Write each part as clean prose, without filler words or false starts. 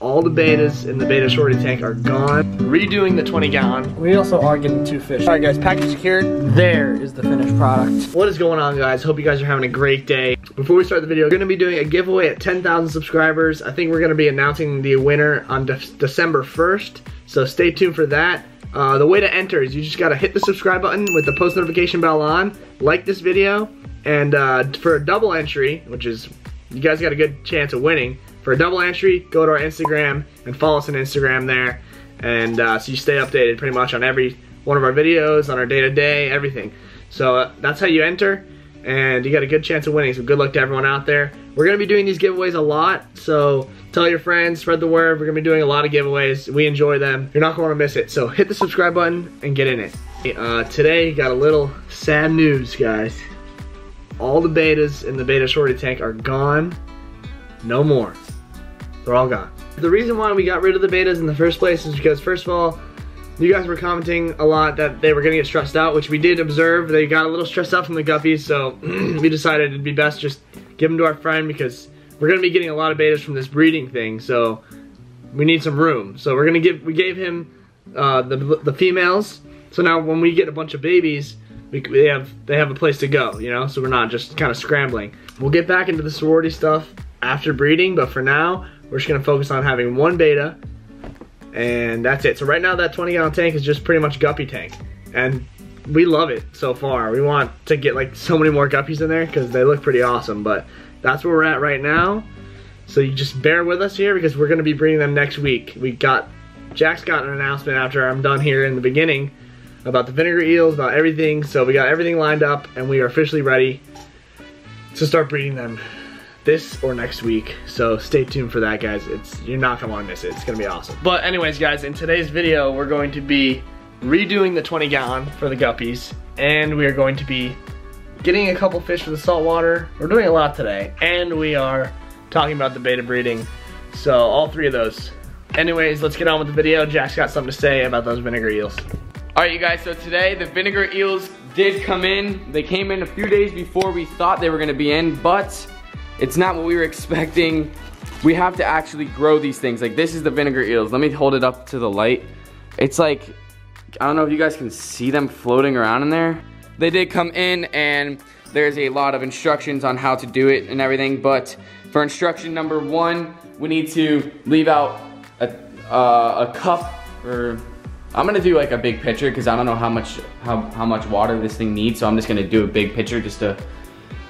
All the betas in the beta sorting tank are gone. Redoing the 20-gallon. We also are getting 2 fish. All right, guys, package secured. There is the finished product. What is going on, guys? Hope you guys are having a great day. Before we start the video, we're gonna be doing a giveaway at 10,000 subscribers. I think we're gonna be announcing the winner on December 1st, so stay tuned for that. The way to enter is you just gotta hit the subscribe button with the post notification bell on, like this video, and for a double entry, which is, you guys got a good chance of winning. For a double entry, go to our Instagram and follow us on Instagram there, and so you stay updated pretty much on every one of our videos, on our day-to-day, everything. So that's how you enter, and you got a good chance of winning, so good luck to everyone out there. We're going to be doing these giveaways a lot, so tell your friends, spread the word. We're going to be doing a lot of giveaways. We enjoy them. You're not going to miss it, so hit the subscribe button and get in it. Today, got a little sad news, guys. All the betas in the beta sorting tank are gone. No more. They're all gone. The reason why we got rid of the betas in the first place is because, first of all, you guys were commenting a lot that they were gonna get stressed out, which we did observe. They got a little stressed out from the guppies, so we decided it'd be best just give them to our friend, because we're gonna be getting a lot of betas from this breeding thing, so we need some room. So we're gonna give, we gave him the females, so now when we get a bunch of babies, they have a place to go, you know, so we're not just kind of scrambling. We'll get back into the sorority stuff after breeding, but for now, we're just gonna focus on having one beta, and that's it. So right now that 20-gallon tank is just pretty much guppy tank, and we love it so far. We want to get like so many more guppies in there because they look pretty awesome, but that's where we're at right now. So you just bear with us here because we're gonna be breeding them next week. Jack's got an announcement after I'm done here in the beginning about the vinegar eels, about everything. So we got everything lined up and we are officially ready to start breeding them this or next week, so stay tuned for that, guys. You're not gonna wanna miss it. It's gonna be awesome. But anyways, guys, in today's video, we're going to be redoing the 20-gallon for the guppies, and we are going to be getting a couple fish for the saltwater. We're doing a lot today, and we are talking about the beta breeding, so all three of those. Anyways, let's get on with the video. Jack's got something to say about those vinegar eels. All right, you guys, so today the vinegar eels did come in. They came in a few days before we thought they were gonna be in, but it's not what we were expecting. We have to actually grow these things. Like, this is the vinegar eels. Let me hold it up to the light. It's like, I don't know if you guys can see them floating around in there. They did come in, and there's a lot of instructions on how to do it and everything, but for instruction number 1, we need to leave out a cup, or I'm gonna do like a big pitcher because I don't know how much water this thing needs, so I'm just gonna do a big pitcher just to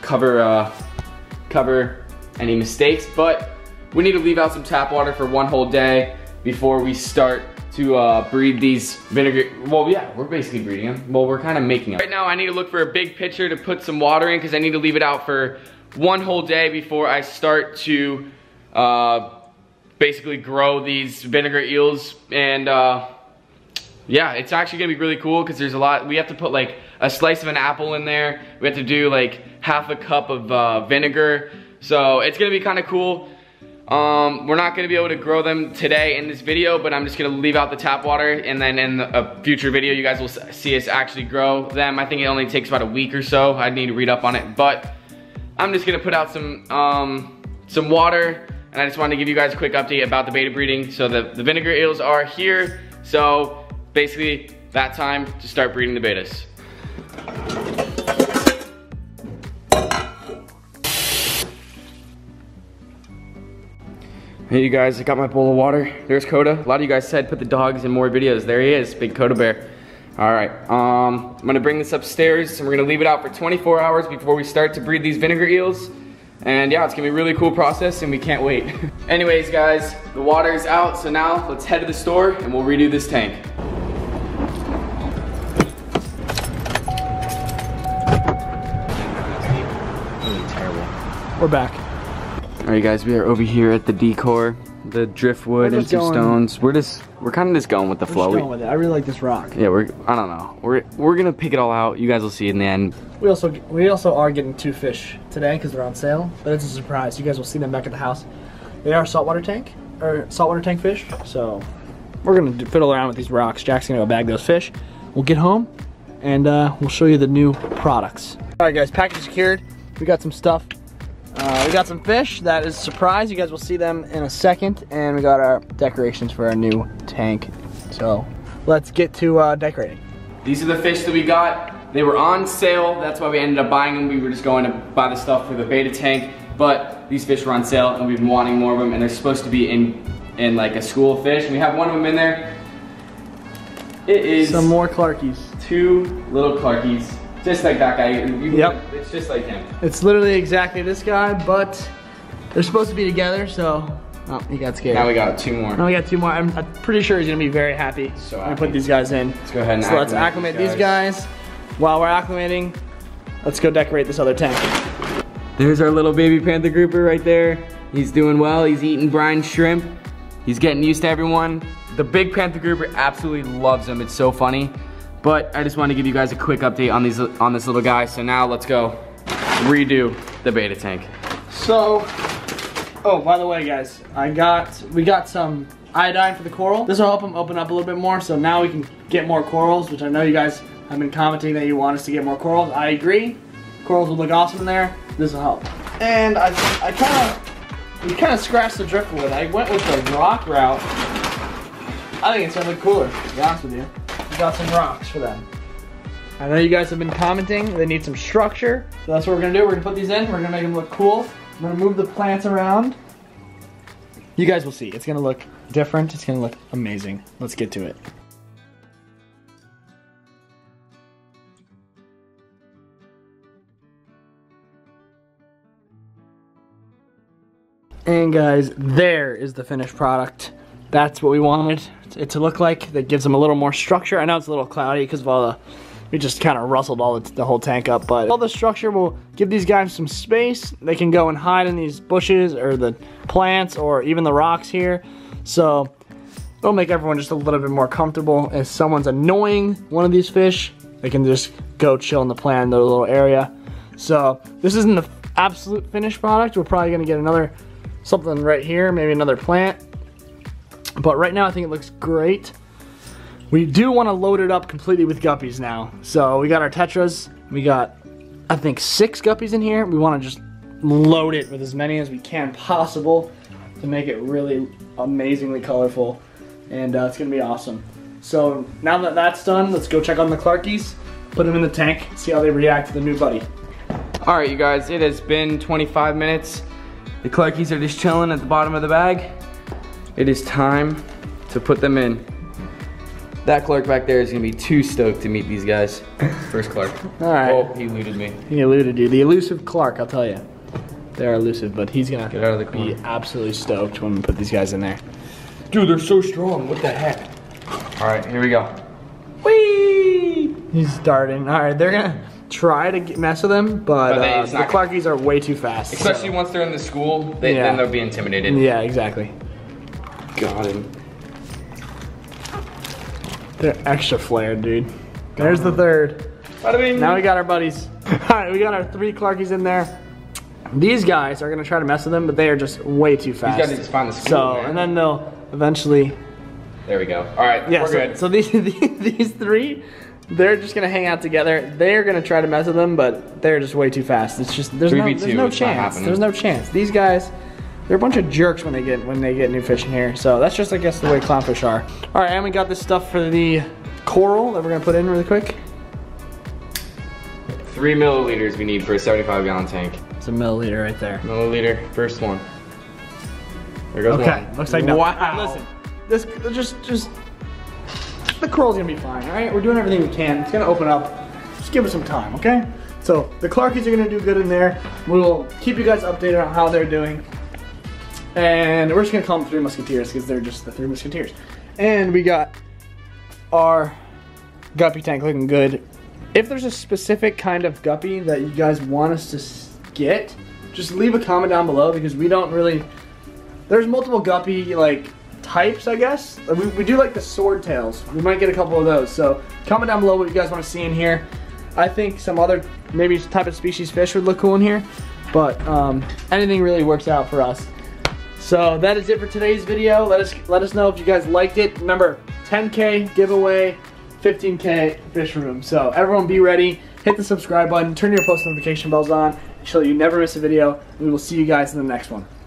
cover any mistakes. But we need to leave out some tap water for one whole day before we start to breed these vinegar. Well, yeah, we're basically breeding them. Well, we're kind of making them. Right now I need to look for a big pitcher to put some water in because I need to leave it out for one whole day before I start to basically grow these vinegar eels. And yeah, it's actually gonna be really cool because there's a lot. We have to put like a slice of an apple in there. We have to do like half a cup of vinegar. So it's gonna be kind of cool. We're not gonna be able to grow them today in this video, but I'm just gonna leave out the tap water, and then in a future video you guys will see us actually grow them. I think it only takes about a week or so. I need to read up on it, but I'm just gonna put out some water, and I just wanted to give you guys a quick update about the beta breeding. So the vinegar eels are here. So basically, that time to start breeding the betas. Hey you guys, I got my bowl of water. There's Coda. A lot of you guys said put the dogs in more videos. There he is, big Coda bear. All right, I'm gonna bring this upstairs and we're gonna leave it out for 24 hours before we start to breed these vinegar eels. And yeah, it's gonna be a really cool process and we can't wait. Anyways guys, the water is out, so now let's head to the store and we'll redo this tank. We're back. All right, guys, we are over here at the decor, the driftwood and some stones. We're kind of just going with the flow. We're just going with it. I really like this rock. Yeah, I don't know. We're gonna pick it all out. You guys will see in the end. We also are getting 2 fish today because they're on sale, but it's a surprise. You guys will see them back at the house. They are saltwater tank fish. So we're gonna fiddle around with these rocks. Jack's gonna go bag those fish. We'll get home and we'll show you the new products. All right, guys, package secured. We got some stuff. We got some fish. That is a surprise. You guys will see them in a second. And we got our decorations for our new tank. So let's get to decorating. These are the fish that we got. They were on sale. That's why we ended up buying them. We were just going to buy the stuff for the beta tank. But these fish were on sale and we've been wanting more of them. And they're supposed to be in like a school of fish. We have one of them in there. It is some more Clarkies. Two little Clarkies. Just like that guy. Yep. It's just like him. It's literally exactly this guy, but they're supposed to be together, so. Oh, he got scared. Now we got two more. Now we got two more. I'm pretty sure he's going to be very happy. So I'm going to put these guys in. Let's go ahead and acclimate these guys. While we're acclimating, let's go decorate this other tank. There's our little baby panther grouper right there. He's doing well. He's eating brine shrimp. He's getting used to everyone. The big panther grouper absolutely loves him. It's so funny. But I just want to give you guys a quick update on this little guy. So now let's go redo the beta tank. So, oh, by the way, guys, we got some iodine for the coral. This will help them open up a little bit more. So now we can get more corals, which I know you guys have been commenting that you want us to get more corals. I agree. Corals would look awesome in there. This will help. And we kind of scratched the driftwood. I went with the rock route. I think it's gonna look cooler, to be honest with you. We got some rocks for them. I know you guys have been commenting, they need some structure. So that's what we're gonna do. We're gonna put these in, we're gonna make them look cool. I'm gonna move the plants around. You guys will see, it's gonna look different, it's gonna look amazing. Let's get to it. And guys, there is the finished product. That's what we wanted it to look like. That gives them a little more structure. I know it's a little cloudy because of all the, we just kind of rustled all the whole tank up, but all the structure will give these guys some space. They can go and hide in these bushes or the plants or even the rocks here. So it'll make everyone just a little bit more comfortable. If someone's annoying one of these fish, they can just go chill in the plant in their little area. So this isn't the absolute finished product. We're probably gonna get another, something right here, maybe another plant. But right now I think it looks great. We do want to load it up completely with guppies now. So we got our tetras. We got, I think, 6 guppies in here. We want to just load it with as many as we can possible to make it really amazingly colorful. And it's going to be awesome. So now that that's done, let's go check on the Clarkies. Put them in the tank. See how they react to the new buddy. All right, you guys. It has been 25 minutes. The Clarkies are just chilling at the bottom of the bag. It is time to put them in. That Clark back there is gonna be too stoked to meet these guys. First Clark. All right. Oh, he eluded me. He eluded you. The elusive Clark, I'll tell you. They're elusive, but he's gonna get out of the corner. Be absolutely stoked when we put these guys in there. Dude, they're so strong. What the heck? All right, here we go. Whee! He's darting. All right, they're gonna try to mess with them, but the Clarkies are way too fast. Especially once they're in the school, then they'll be intimidated. Yeah, exactly. Got him. They're extra flared, dude. There's the third. Now we got our buddies. All right, we got our 3 Clarkies in there. These guys are gonna try to mess with them, but they are just way too fast. These guys just find the school. So, man. And then they'll eventually. There we go. All right, yeah, we're good. So these 3, they're just gonna hang out together. They're gonna try to mess with them, but they're just way too fast. It's just there's no chance. There's no chance. These guys. They're a bunch of jerks when they get new fish in here. So that's just, I guess, the way clownfish are. All right, and we got this stuff for the coral that we're gonna put in really quick. 3 milliliters we need for a 75-gallon tank. It's a milliliter right there. Milliliter, first one. There goes one. Okay, looks like no. Wow. Listen, this just the coral's gonna be fine. All right, we're doing everything we can. It's gonna open up. Just give it some time, okay? So the Clarkies are gonna do good in there. We will keep you guys updated on how they're doing. And we're just gonna call them 3 Musketeers because they're just the 3 Musketeers. And we got our guppy tank looking good. If there's a specific kind of guppy that you guys want us to get, just leave a comment down below because we don't really, there's multiple guppy like types, I guess. We do like the sword tails. We might get a couple of those. So comment down below what you guys want to see in here. I think some other maybe type of species fish would look cool in here, but anything really works out for us. So that is it for today's video. Let us know if you guys liked it. Remember, 10K giveaway, 15K fish room. So everyone be ready, hit the subscribe button, turn your post notification bells on, so you never miss a video. And we will see you guys in the next one.